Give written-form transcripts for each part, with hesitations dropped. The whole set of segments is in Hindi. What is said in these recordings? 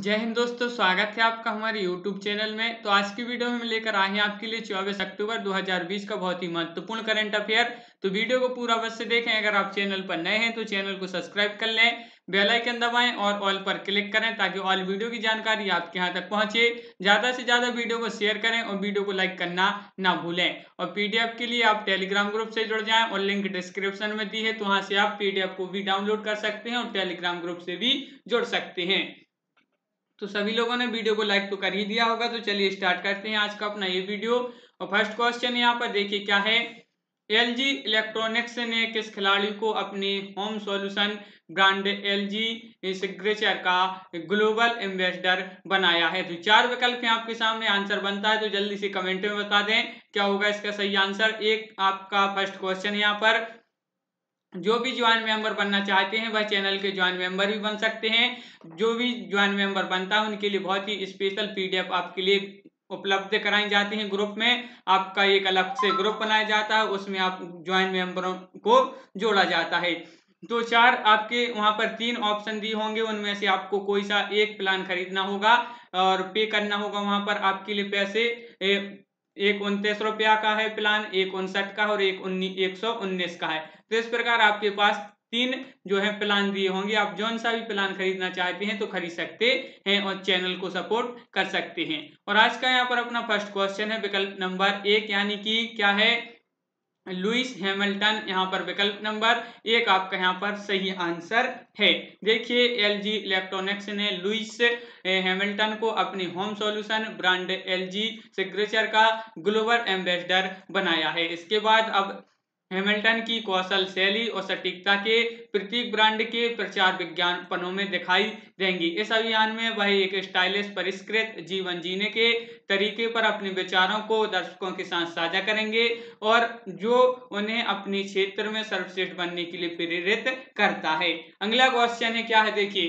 जय हिंद दोस्तों, स्वागत है आपका हमारे YouTube चैनल में। तो आज की वीडियो में लेकर आए हैं आपके लिए 24 अक्टूबर 2020 का बहुत ही महत्वपूर्ण करंट अफेयर। तो वीडियो को पूरा अवश्य देखें। अगर आप चैनल पर नए हैं तो चैनल को सब्सक्राइब कर लें, बेल आइकन दबाएं और ऑल पर क्लिक करें ताकि ऑल वीडियो की जानकारी आपके यहाँ तक पहुँचे। ज़्यादा से ज़्यादा वीडियो को शेयर करें और वीडियो को लाइक करना ना भूलें। और PDF के लिए आप टेलीग्राम ग्रुप से जुड़ जाएँ और लिंक डिस्क्रिप्शन में दी है, तो वहाँ से आप PDF को भी डाउनलोड कर सकते हैं और टेलीग्राम ग्रुप से भी जुड़ सकते हैं। तो सभी लोगों ने वीडियो को लाइक तो कर ही दिया होगा। तो चलिए स्टार्ट करते हैं आज का अपना ये वीडियो। और फर्स्ट क्वेश्चन यहाँ पर देखिए क्या है, LG इलेक्ट्रॉनिक्स ने किस खिलाड़ी को अपने home solution brand LG signature का ग्लोबल एम्बेसडर बनाया है। तो चार विकल्प यहाँ आपके सामने आंसर बनता है, तो जल्दी से कमेंट में बता दें क्या होगा इसका सही आंसर। एक आपका फर्स्ट क्वेश्चन यहाँ पर, जो भी ज्वाइन मेंबर बनना चाहते हैं वह चैनल के ज्वाइन मेंबर भी बन सकते हैं। जो भी ज्वाइन मेंबर बनता है उनके लिए बहुत ही स्पेशल PDF आपके लिए उपलब्ध कराई जाती हैं। ग्रुप में आपका एक अलग से ग्रुप बनाया जाता है, उसमें आप ज्वाइन मेंबरों को जोड़ा जाता है। तो चार आपके वहाँ पर 3 ऑप्शन दिए होंगे, उनमें से आपको कोई सा एक प्लान खरीदना होगा और पे करना होगा। वहाँ पर आपके लिए पैसे एक 29 रुपया का है प्लान, एक 59 का और एक 119 का है। तो इस प्रकार आपके पास 3 जो है प्लान दिए होंगे। आप जौन सा भी प्लान खरीदना चाहते हैं तो खरीद सकते हैं और चैनल को सपोर्ट कर सकते हैं। और आज का यहाँ पर अपना फर्स्ट क्वेश्चन है विकल्प नंबर 1, यानी कि क्या है, लुइस हैमिल्टन। यहाँ पर विकल्प नंबर 1 आपका यहाँ पर सही आंसर है। देखिए, LG इलेक्ट्रॉनिक्स ने लुइस हैमिल्टन को अपने home solution brand LG signature का ग्लोबल एम्बेसडर बनाया है। इसके बाद अब हैमिल्टन की कौशल शैली और सटीकता के प्रतीक ब्रांड के प्रचार विज्ञापनों में दिखाई देंगी। इस अभियान में वह एक स्टाइलिश परिष्कृत जीवन जीने के तरीके पर अपने विचारों को दर्शकों के साथ साझा करेंगे और जो उन्हें अपने क्षेत्र में सर्वश्रेष्ठ बनने के लिए प्रेरित करता है। अगला क्वेश्चन है क्या है, देखिए,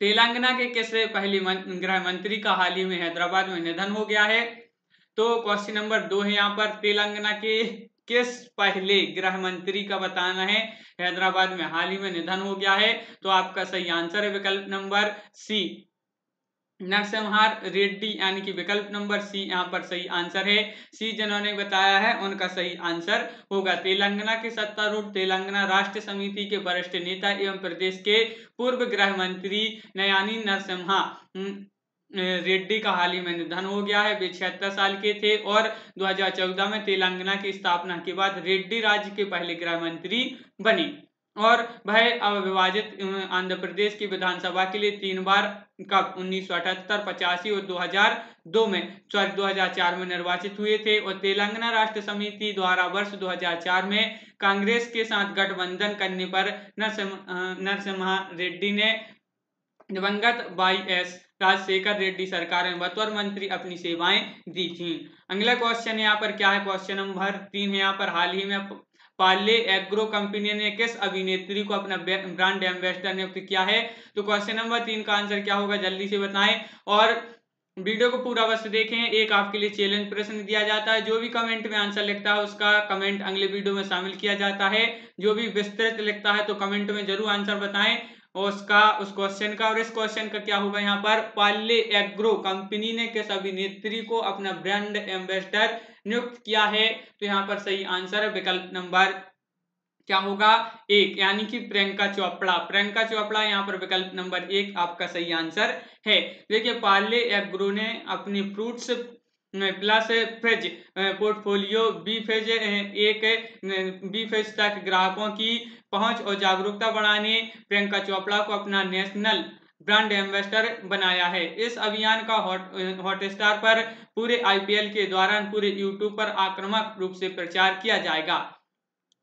तेलंगाना के किस पहले गृह मंत्री का हाल ही में हैदराबाद में निधन हो गया है। तो क्वेश्चन नंबर 2 है यहाँ पर, तेलंगाना के किस पहले गृह मंत्री का बताना है हैदराबाद में हाल ही में निधन हो गया है। तो आपका सही आंसर है विकल्प नंबर C, नरसिम्हा रेड्डी, यानी कि विकल्प नंबर C यहाँ पर सही आंसर है। C जिन्होंने बताया है उनका सही आंसर होगा। तेलंगाना के सत्तारूढ़ तेलंगाना राष्ट्र समिति के वरिष्ठ नेता एवं प्रदेश के पूर्व गृह मंत्री नयानी नरसिम्हा रेड्डी का हाल ही में निधन हो गया है। वे 76 साल के थे और 2014 में तेलंगाना की स्थापना के बाद रेड्डी राज्य के पहले गृह मंत्री बनी और वह अविभाजित आंध्र प्रदेश की विधानसभा के लिए 3 बार का 1978, 85 और 2002 में 2004 में निर्वाचित हुए थे। और तेलंगाना राष्ट्र समिति द्वारा वर्ष 2004 में कांग्रेस के साथ गठबंधन करने पर नरसिम्हा रेड्डी ने दिवंगत YS राजशेखर रेड्डी सरकार में बतौर मंत्री अपनी सेवाएं दी थीं। अगला क्वेश्चन यहाँ पर क्या है, क्वेश्चन नंबर 3 है यहाँ पर, हाल ही में पार्ले एग्रो कंपनी ने किस अभिनेत्री को अपना ब्रांड एम्बेसडर नियुक्त किया है। तो क्वेश्चन नंबर 3 का आंसर क्या होगा जल्दी से बताएं और वीडियो को पूरा अवश्य देखें। एक आपके लिए चैलेंज प्रश्न दिया जाता है, जो भी कमेंट में आंसर लिखता है उसका कमेंट अगले वीडियो में शामिल किया जाता है। जो भी विस्तृत लिखता है तो कमेंट में जरूर आंसर बताएं उस क्वेश्चन का। और इस क्वेश्चन का क्या होगा यहाँ पर, पार्ले एग्रो कंपनी ने किस अभिनेत्री को अपना ब्रांड एम्बेसडर नियुक्त किया है। तो यहाँ पर सही आंसर है विकल्प नंबर क्या होगा, 1, यानी कि प्रियंका चोपड़ा। प्रियंका चोपड़ा यहाँ पर विकल्प नंबर 1 आपका सही आंसर है। देखिए, पार्ले एग्रो ने अपनी fruits plus fizz portfolio B fizz तक ग्राहकों की पहुंच और जागरूकता बढ़ाने प्रियंका चोपड़ा को अपना नेशनल ब्रांड एम्बेसडर बनाया है। इस अभियान का हॉटस्टार पर पूरे IPL के दौरान पूरे YouTube पर आक्रामक रूप से प्रचार किया जाएगा।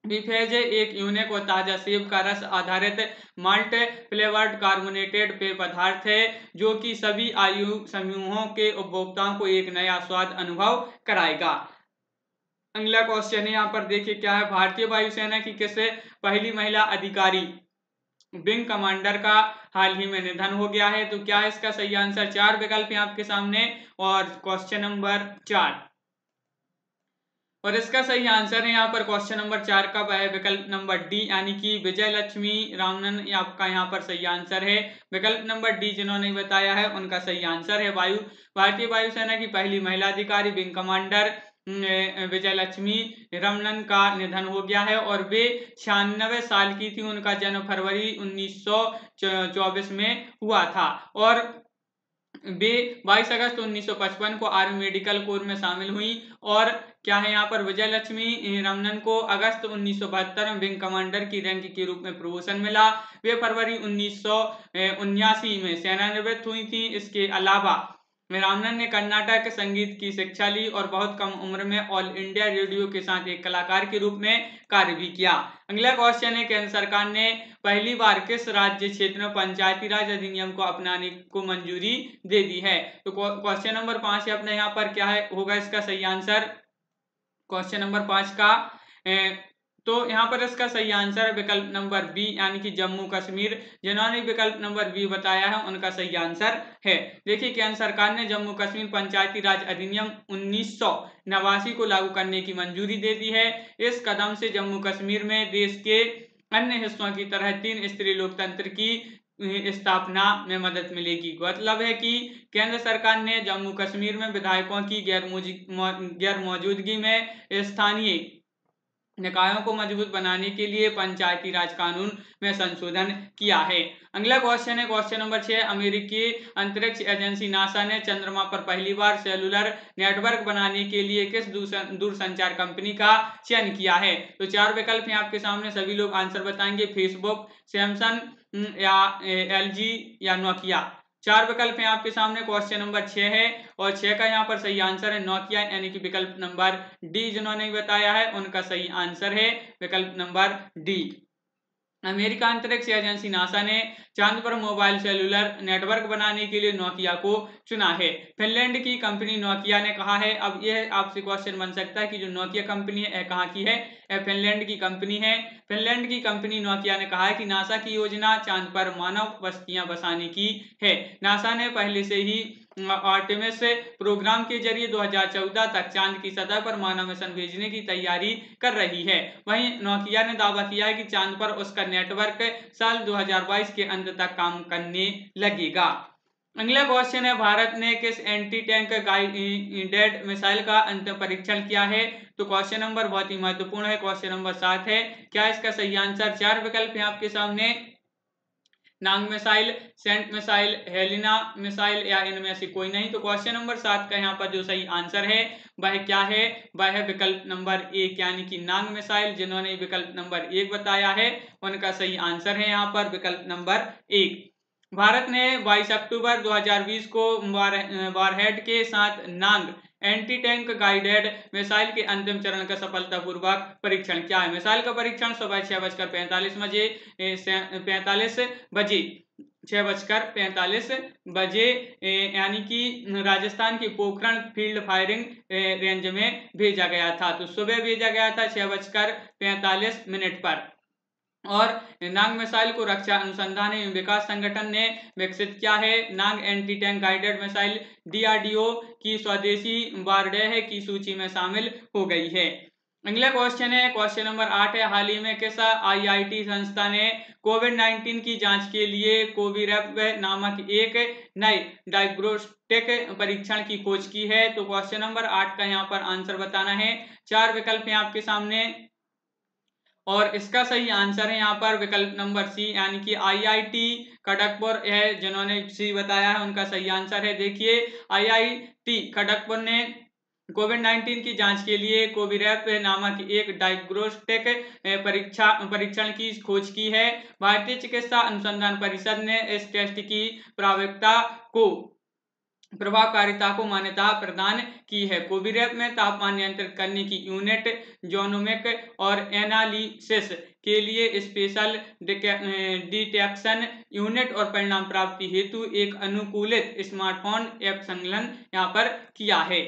B फेज एक यूनिक और ताजा सेब का रस आधारित माल्ट फ्लेवर्ड कार्बोनेटेड पेय पदार्थ है जो कि सभी आयु समूहों के उपभोक्ताओं को एक नया स्वाद अनुभव कराएगा। अगला क्वेश्चन है यहाँ पर देखिए क्या है, भारतीय वायुसेना की किस पहली महिला अधिकारी विंग कमांडर का हाल ही में निधन हो गया है। तो क्या है इसका सही आंसर, 4 विकल्प हैं आपके सामने और क्वेश्चन नंबर 4। और इसका सही आंसर है यहाँ पर क्वेश्चन नंबर 4 का है विकल्प नंबर डी, यानी कि विजय लक्ष्मी रामनन आपका यहाँ पर सही आंसर है। विकल्प नंबर डी जिन्होंने बताया है उनका सही आंसर है। भारतीय वायुसेना की पहली महिला अधिकारी विंग कमांडर विजय लक्ष्मी रामनन का निधन हो गया है और वे 96 साल की थी। उनका जन्म फरवरी 1924 में हुआ था और वे 22 अगस्त 1955 को आर्मी मेडिकल कोर में शामिल हुई। और क्या है यहाँ पर विजय लक्ष्मी रामनन को अगस्त 1972 में विंग कमांडर की रैंक के रूप में प्रमोशन मिला। वे फरवरी 1979 में सेनानिवृत्त हुई थी। इसके अलावा रामनन ने कर्नाटक संगीत की शिक्षा ली और बहुत कम उम्र में ऑल इंडिया रेडियो के साथ एक कलाकार के रूप में कार्य भी किया। अगला क्वेश्चन है केंद्र सरकार ने पहली बार किस राज्य क्षेत्र में पंचायती राज अधिनियम को अपनाने को मंजूरी दे दी है। तो क्वेश्चन नंबर 5 है अपने यहाँ पर क्या है होगा इसका सही आंसर, क्वेश्चन नंबर 5 का तो यहाँ पर इसका सही आंसर है विकल्प नंबर बी, यानी कि जम्मू कश्मीर। जिन्होंने विकल्प नंबर बी बताया है उनका सही आंसर है। देखिए केंद्र सरकार ने जम्मू कश्मीर पंचायती राज अधिनियम 1989 को लागू करने की मंजूरी दे दी है। इस कदम से जम्मू कश्मीर में देश के अन्य हिस्सों की तरह 3 स्तरीय लोकतंत्र की स्थापना में मदद मिलेगी। मतलब है कि केंद्र सरकार ने जम्मू कश्मीर में विधायकों की गैर मौजूदगी में स्थानीय निकायों को मजबूत बनाने के लिए पंचायती राज कानून में संशोधन किया है। अगला क्वेश्चन है क्वेश्चन नंबर 6, अमेरिकी अंतरिक्ष एजेंसी नासा ने चंद्रमा पर पहली बार सेलुलर नेटवर्क बनाने के लिए किस दूरसंचार कंपनी का चयन किया है। तो 4 विकल्प हैं आपके सामने, सभी लोग आंसर बताएंगे, फेसबुक, सैमसंग या LG या नोकिया। 4 विकल्प हैं आपके सामने, क्वेश्चन नंबर 6 है और 6 का यहाँ पर सही आंसर है नोकिया, यानी कि विकल्प नंबर डी जिन्होंने बताया है उनका सही आंसर है विकल्प नंबर डी। अमेरिका अंतरिक्ष एजेंसी नासा ने चांद पर मोबाइल सेलुलर नेटवर्क बनाने के लिए नोकिया को चुना है। फिनलैंड की कंपनी नोकिया ने कहा है, अब यह आपसे क्वेश्चन बन सकता है कि जो नोकिया कंपनी है यह कहाँ की है, यह फिनलैंड की कंपनी है। फिनलैंड की कंपनी नोकिया ने कहा है कि नासा की योजना चांद पर मानव बस्तियां बसाने की है। नासा ने पहले से ही आर्टेमिस प्रोग्राम के जरिए 2014 तक चांद की सतह पर मानव मिशन भेजने की तैयारी कर रही है। वहीं नोकिया ने दावा किया है कि चांद पर उसका नेटवर्क साल 2022 के अंत तक काम करने लगेगा। अगला क्वेश्चन है भारत ने किस एंटी टैंक गाइडेड मिसाइल का अंतिम परीक्षण किया है। तो क्वेश्चन नंबर बहुत ही महत्वपूर्ण है, क्वेश्चन नंबर 7 है, क्या इसका सही आंसर। 4 विकल्प है आपके सामने, Nag missile, Saint missile, Helina missile या इनमें से कोई नहीं। तो क्वेश्चन नंबर 7 का यहाँ पर जो सही आंसर है वह क्या है, वह है विकल्प नंबर 1, यानी कि नाग मिसाइल। जिन्होंने विकल्प नंबर 1 बताया है उनका सही आंसर है यहाँ पर विकल्प नंबर 1। भारत ने 22 अक्टूबर 2020 को वारहेड के साथ Nag anti tank guided missile के अंतिम चरण का सफलतापूर्वक परीक्षण किया है। मिसाइल का परीक्षण सुबह 6:45 बजे यानी कि राजस्थान की पोखरण फील्ड फायरिंग रेंज में भेजा गया था। तो सुबह भेजा गया था 6:45 पर। और नाग मिसाइल को रक्षा अनुसंधान एवं विकास संगठन ने विकसित किया है। Nag anti tank guided missile DRDO की स्वदेशी वार्डेह की सूची में शामिल हो गई है। अगला क्वेश्चन है क्वेश्चन नंबर 8 है, हाल ही में किस IIT संस्था ने कोविड-19 की जांच के लिए CoviRap नामक एक नए डायग्नोस्टिक परीक्षण की खोज की है। तो क्वेश्चन नंबर 8 का यहाँ पर आंसर बताना है। 4 विकल्प हैं आपके सामने और इसका सही आंसर है यहाँ पर विकल्प नंबर सी, यानी कि IIT खड़गपुर है। जिन्होंने सी बताया है उनका सही आंसर है। देखिए IIT खड़गपुर ने कोविड-19 की जांच के लिए CoviRap नामक एक डायग्नोस्टिक परीक्षण की खोज की है। भारतीय चिकित्सा अनुसंधान परिषद ने इस टेस्ट की प्रभावकारिता को मान्यता प्रदान की है। CoviRap में तापमान नियंत्रित करने की यूनिट, जोनोमिक और एनालिसिस के लिए स्पेशल डिटेक्शन यूनिट और परिणाम प्राप्ति हेतु एक अनुकूलित स्मार्टफोन ऐप संलग्न यहाँ पर किया है।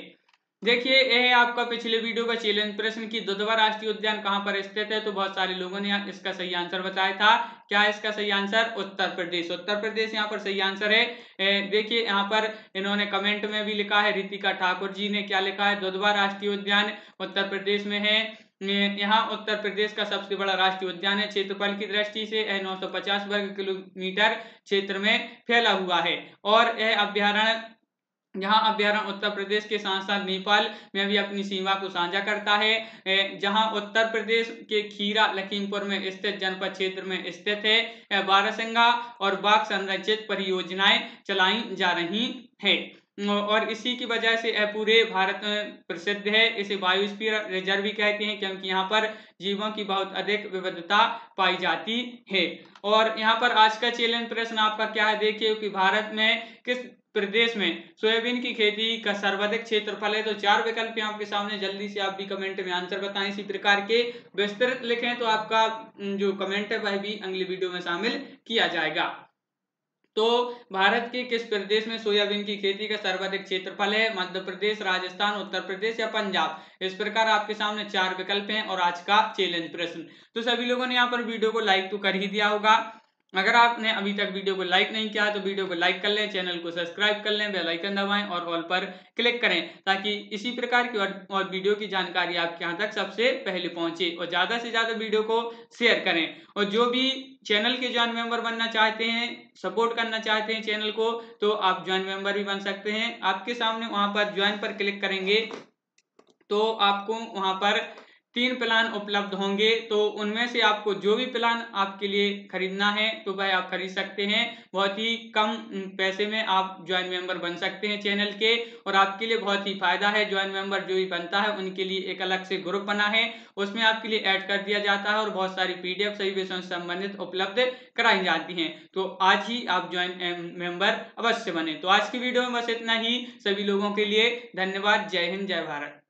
देखिए यह है आपका पिछले वीडियो का चैलेंज प्रश्न की दुधवा राष्ट्रीय उद्यान कहां पर स्थित है, तो बहुत सारे लोगों ने इसका सही आंसर बताया था। क्या इसका सही आंसर? उत्तर प्रदेश। उत्तर प्रदेश यहां पर सही आंसर है। देखिए यहां पर इन्होंने कमेंट में भी लिखा है, रितिका ठाकुर जी ने क्या लिखा है, दुधवा राष्ट्रीय उद्यान उत्तर प्रदेश में है। यहाँ उत्तर प्रदेश का सबसे बड़ा राष्ट्रीय उद्यान है। क्षेत्रफल की दृष्टि से यह 950 वर्ग किलोमीटर क्षेत्र में फैला हुआ है और यह अभ्यारण्य, यहाँ अभ्यारण्य उत्तर प्रदेश के साथ साथ नेपाल में भी अपनी सीमा को साझा करता है। जहाँ उत्तर प्रदेश के खीरा लखीमपुर में स्थित जनपद क्षेत्र में स्थित है। यह बारहसिंगा और बाघ संरक्षित परियोजनाएं चलाई जा रही है और इसी की वजह से यह पूरे भारत में प्रसिद्ध है। इसे बायोस्फीयर रिजर्व भी कहते हैं क्योंकि यहाँ पर जीवों की बहुत अधिक विविधता पाई जाती है। और यहाँ पर आज का चैलेंज प्रश्न आपका क्या है, देखिए कि भारत में किस प्रदेश में सोयाबीन की खेती का सर्वाधिक क्षेत्रफल है। तो चार विकल्प आपके सामने, जल्दी से आप भी कमेंट में आंसर बताएं। इसी प्रकार के विस्तृत लिखें तो आपका जो कमेंट है वह भी अगले वीडियो में शामिल किया जाएगा। तो भारत के किस प्रदेश में सोयाबीन की खेती का सर्वाधिक क्षेत्रफल है, मध्य प्रदेश, राजस्थान, उत्तर प्रदेश या पंजाब। इस प्रकार आपके सामने चार विकल्प हैं और आज का चैलेंज प्रश्न। तो सभी लोगों ने यहाँ पर वीडियो को लाइक तो कर ही दिया होगा। अगर आपने अभी तक वीडियो को लाइक नहीं किया तो वीडियो को लाइक कर लें, चैनल को सब्सक्राइब कर लें, बेल आइकन दबाएं और ऑल पर क्लिक करें ताकि इसी प्रकार की और वीडियो की जानकारी आपके यहाँ तक सबसे पहले पहुंचे। और ज़्यादा से ज़्यादा वीडियो को शेयर करें और जो भी चैनल के जॉइन मेंबर बनना चाहते हैं, सपोर्ट करना चाहते हैं चैनल को, तो आप जॉइन मेंबर भी बन सकते हैं। आपके सामने वहाँ पर ज्वाइन पर क्लिक करेंगे तो आपको वहाँ पर 3 प्लान उपलब्ध होंगे। तो उनमें से आपको जो भी प्लान आपके लिए खरीदना है तो वह आप खरीद सकते हैं। बहुत ही कम पैसे में आप ज्वाइन मेंबर बन सकते हैं चैनल के और आपके लिए बहुत ही फायदा है। ज्वाइन मेंबर जो भी बनता है उनके लिए एक अलग से ग्रुप बना है, उसमें आपके लिए ऐड कर दिया जाता है और बहुत सारी PDF सभी विषयों से संबंधित उपलब्ध कराई जाती हैं। तो आज ही आप ज्वाइन मेंबर अवश्य बने। तो आज की वीडियो में बस इतना ही। सभी लोगों के लिए धन्यवाद। जय हिंद, जय भारत।